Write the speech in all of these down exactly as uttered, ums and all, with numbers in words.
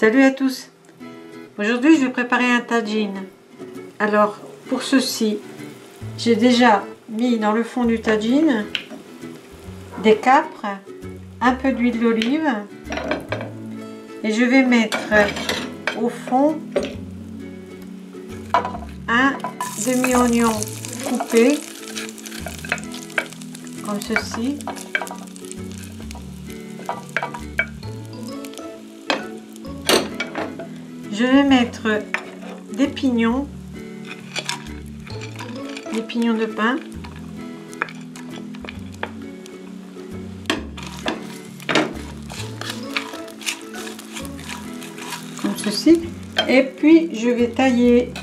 Salut à tous. Aujourd'hui je vais préparer un tagine. Alors pour ceci, j'ai déjà mis dans le fond du tagine des capres, un peu d'huile d'olive et je vais mettre au fond un demi-oignon coupé comme ceci. Je vais mettre des pignons, des pignons de pin. Comme ceci. Et puis je vais tailler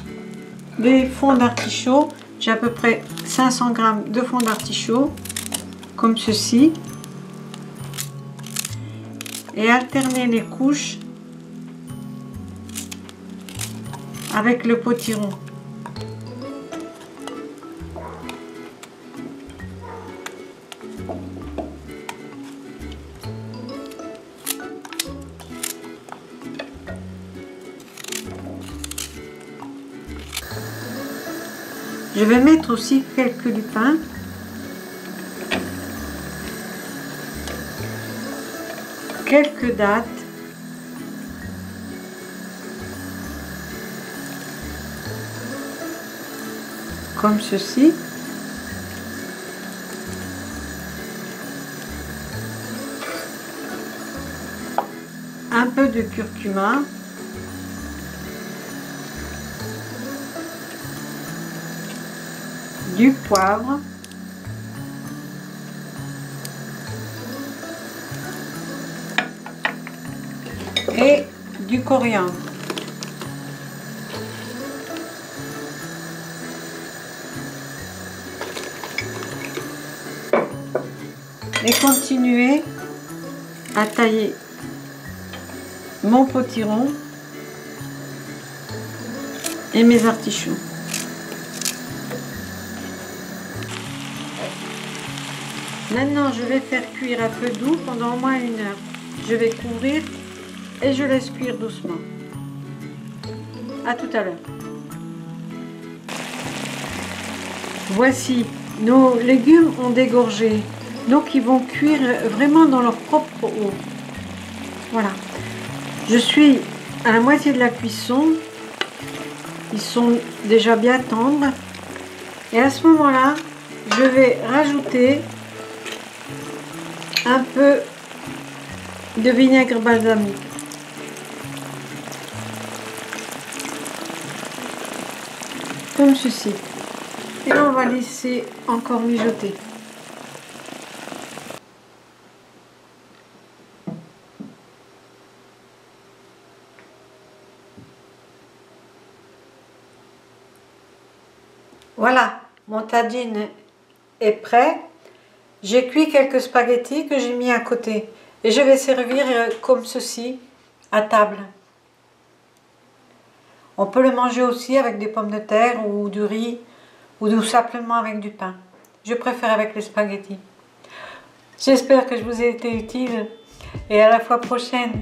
des fonds d'artichaut. J'ai à peu près cinq cents grammes de fonds d'artichaut, comme ceci. Et alterner les couches avec le potiron. Je vais mettre aussi quelques lupins. Quelques dattes. Comme ceci. Un peu de curcuma. Du poivre. Et du coriandre. Et continuer à tailler mon potiron et mes artichauts. Maintenant, je vais faire cuire à feu doux pendant au moins une heure. Je vais couvrir et je laisse cuire doucement. À tout à l'heure. Voici, nos légumes ont dégorgé. Donc ils vont cuire vraiment dans leur propre eau. Voilà. Je suis à la moitié de la cuisson. Ils sont déjà bien tendres. Et à ce moment-là, je vais rajouter un peu de vinaigre balsamique. Comme ceci. Et on va laisser encore mijoter. Voilà, mon tagine est prêt. J'ai cuit quelques spaghettis que j'ai mis à côté et je vais servir comme ceci à table. On peut le manger aussi avec des pommes de terre ou du riz ou tout simplement avec du pain. Je préfère avec les spaghettis. J'espère que je vous ai été utile et à la fois prochaine.